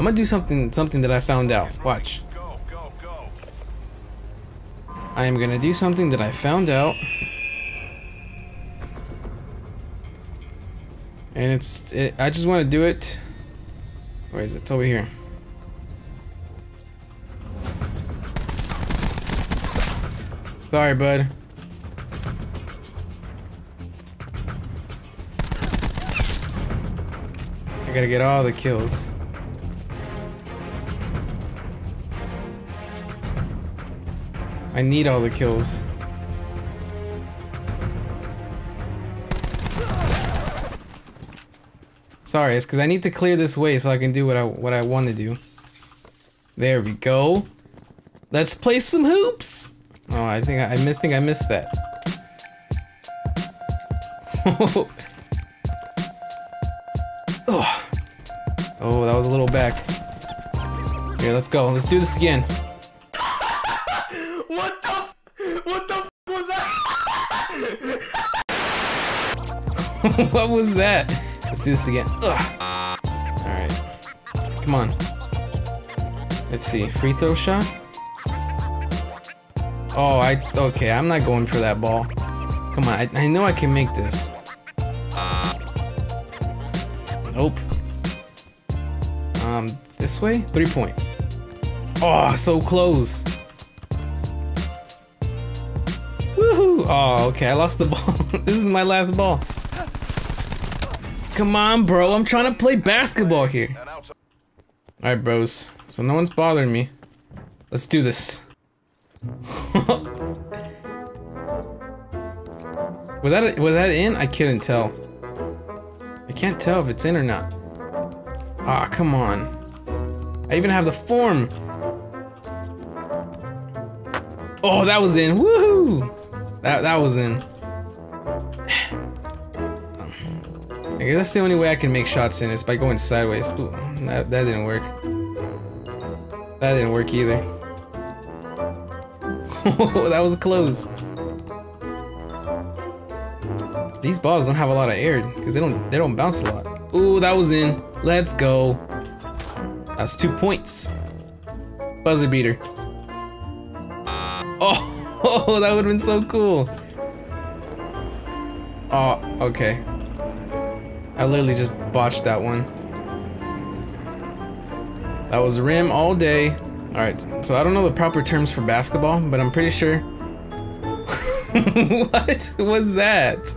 I'm gonna do something that I found out. Watch. I am gonna do something that I found out. And I just want to do it. Where is it? It's over here. Sorry, bud. I gotta get all the kills. I need all the kills. Sorry, it's because I need to clear this way so I can do what I want to do. There we go. Let's play some hoops. Oh, I think I missed that. Oh, that was a little back. Here, let's go. Let's do this again. What the f was that? What was that? Let's do this again. Ugh. All right, come on. Let's see, free throw shot. Oh, okay. I'm not going for that ball. Come on, I know I can make this. Nope. This way, 3-point. Oh, so close. Woohoo! Oh, okay. I lost the ball. This is my last ball. Come on, bro, I'm trying to play basketball here. Alright, bros. So no one's bothering me. Let's do this. Was that in? I couldn't tell. I can't tell if it's in or not. Ah, come on. I even have the form. Oh, that was in. Woohoo! That was in. I guess that's the only way I can make shots in is by going sideways. Ooh, that didn't work. That didn't work either. That was close. These balls don't have a lot of air because they don't bounce a lot. Ooh, that was in. Let's go. That's 2 points. Buzzer beater. Oh, that would have been so cool. Oh, okay. I literally just botched that one. That was rim all day. Alright, so I don't know the proper terms for basketball, but I'm pretty sure. What was that?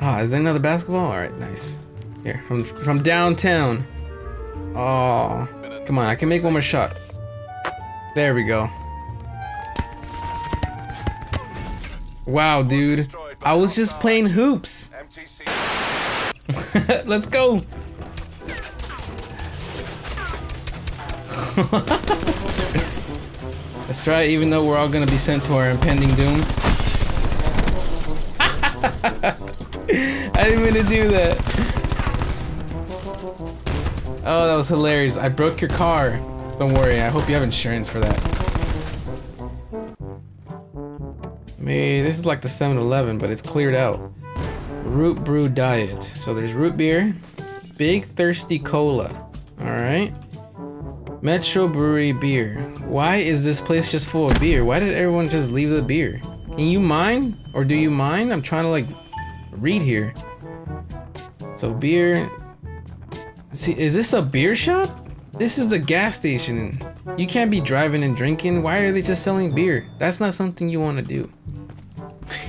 Ah, is there another basketball? Alright, nice. Here, from downtown. Oh, come on, I can make one more shot. There we go. Wow, dude. I was just playing hoops. Let's go. That's right, even though we're all gonna be sent to our impending doom. I didn't mean to do that. Oh, that was hilarious. I broke your car. Don't worry, I hope you have insurance for that. Me, this is like the 7-Eleven, but it's cleared out. Root brew diet. So there's root beer, big thirsty cola. All right. Metro Brewery beer. Why is this place just full of beer? Why did everyone just leave the beer? Can you mind? Or do you mind? I'm trying to like read here. So beer. See, is this a beer shop? This is the gas station. You can't be driving and drinking. Why are they just selling beer? That's not something you want to do.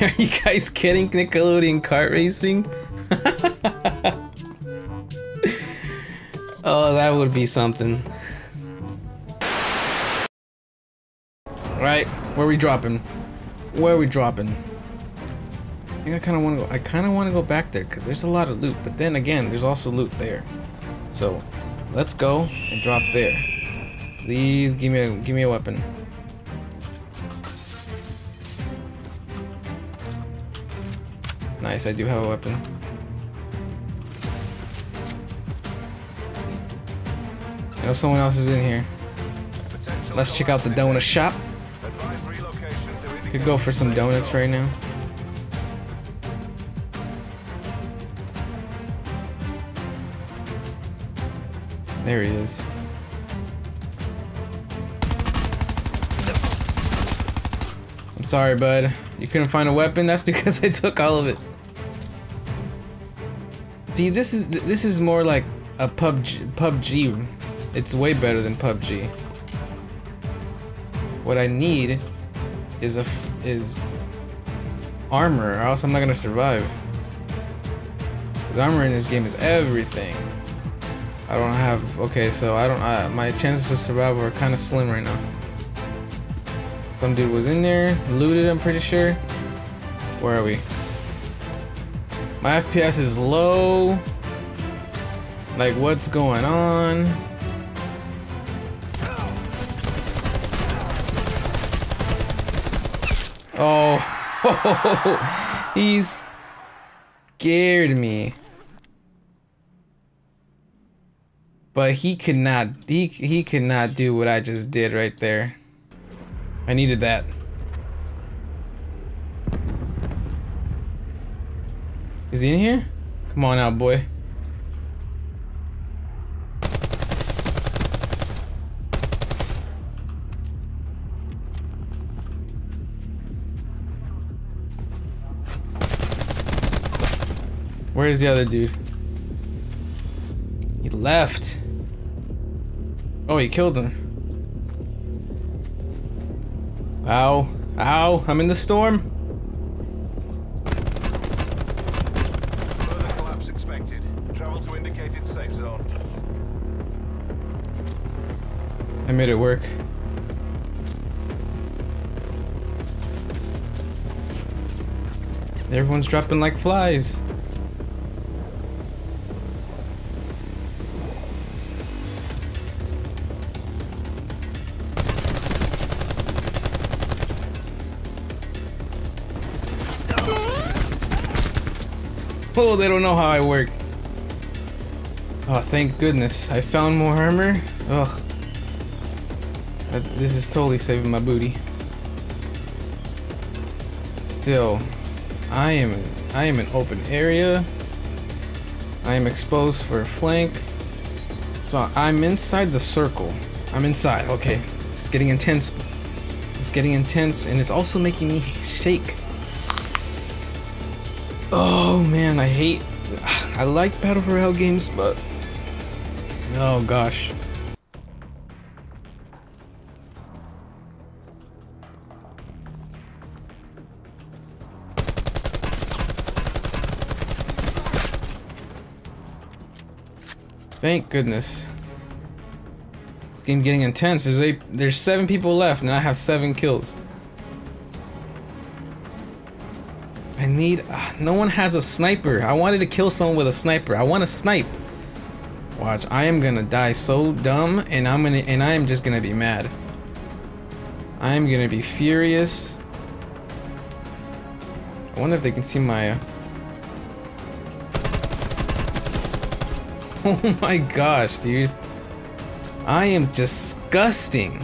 Are you guys kidding? Nickelodeon kart racing? Oh, that would be something. Alright, where are we dropping? Where are we dropping? I think I kinda wanna go back there because there's a lot of loot, but then again there's also loot there. So let's go and drop there. Please give me a weapon. Nice, I do have a weapon. I know someone else is in here. Let's check out the donut shop. Could go for some donuts right now. There he is. I'm sorry, bud. You couldn't find a weapon? That's because I took all of it. See, this is more like a PUBG. It's way better than PUBG. What I need is armor, or else I'm not gonna survive. Because armor in this game is everything. I don't have. Okay, so I don't. My chances of survival are kind of slim right now. Some dude was in there, looted. I'm pretty sure. Where are we? My FPS is low. Like, what's going on? Oh, he scared me. But he could not. He could not do what I just did right there. I needed that. Is he in here? Come on out, boy. Where's the other dude? He left. Oh, he killed him. Ow. Ow. I'm in the storm. Further collapse expected. Travel to indicated safe zone. I made it work. Everyone's dropping like flies. Oh, they don't know how I work. Oh, thank goodness. I found more armor. Ugh. This is totally saving my booty. Still, I am in open area. I am exposed for a flank. So I'm inside the circle. I'm inside. Okay. It's getting intense. It's getting intense, and it's also making me shake. Oh man, I like battle royale games, but oh gosh. Thank goodness. This game's getting intense. There's 7 people left, and I have 7 kills. I need. No one has a sniper. I wanted to kill someone with a sniper. I want to snipe. Watch, I am gonna die so dumb, and I am just gonna be mad. I am gonna be furious. I wonder if they can see my. Oh my gosh, dude! I am disgusting.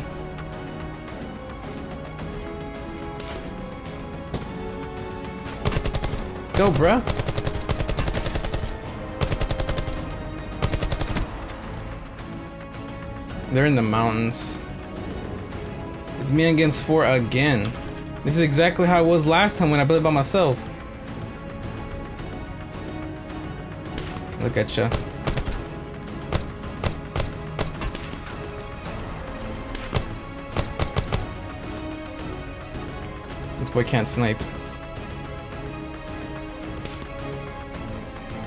Go, bruh. They're in the mountains. It's me against 4 again. This is exactly how it was last time when I played by myself. Look at ya. This boy can't snipe.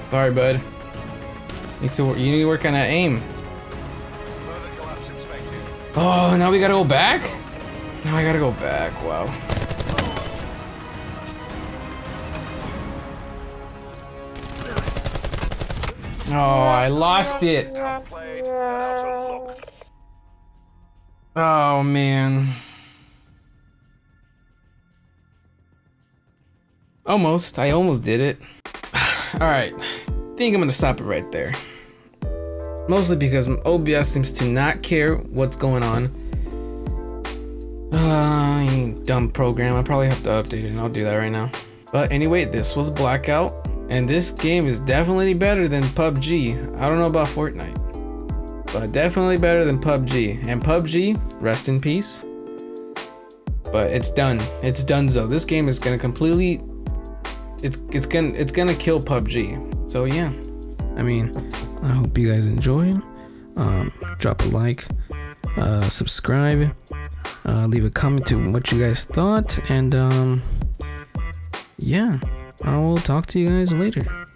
Sorry, bud. You need to work on that aim. Oh, now we gotta go back? Now I gotta go back, wow. Oh, I lost it. Oh, man. Almost. I almost did it. Alright, I think I'm gonna stop it right there. Mostly because OBS seems to not care what's going on. Dumb program. I probably have to update it, and I'll do that right now. But anyway, this was Blackout, and this game is definitely better than PUBG. I don't know about Fortnite. but definitely better than PUBG. And PUBG, rest in peace. But it's done. It's donezo. This game is gonna completely, it's gonna kill PUBG. So yeah, I mean, I hope you guys enjoyed. Drop a like, subscribe, leave a comment to what you guys thought, and yeah, I will talk to you guys later.